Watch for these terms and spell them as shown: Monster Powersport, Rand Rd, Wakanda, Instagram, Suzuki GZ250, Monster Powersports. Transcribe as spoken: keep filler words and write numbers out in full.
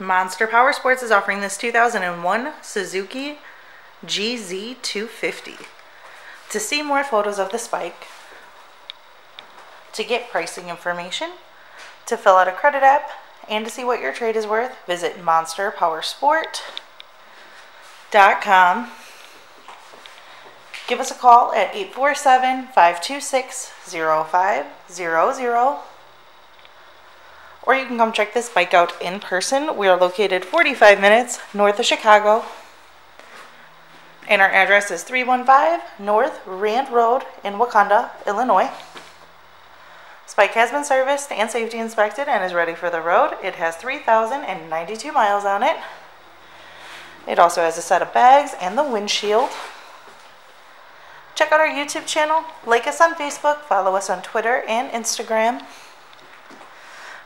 Monster Powersports is offering this two thousand one Suzuki G Z two fifty. To see more photos of this bike, to get pricing information, to fill out a credit app, and to see what your trade is worth, visit monster powersport dot com. Give us a call at eight four seven, five two six, zero five zero zero. Or you can come check this bike out in person. We are located forty-five minutes north of Chicago. And our address is three one five North Rand Road in Wakanda, Illinois. This bike has been serviced and safety inspected and is ready for the road. It has three thousand ninety-two miles on it. It also has a set of bags and the windshield. Check out our YouTube channel, like us on Facebook, follow us on Twitter and Instagram.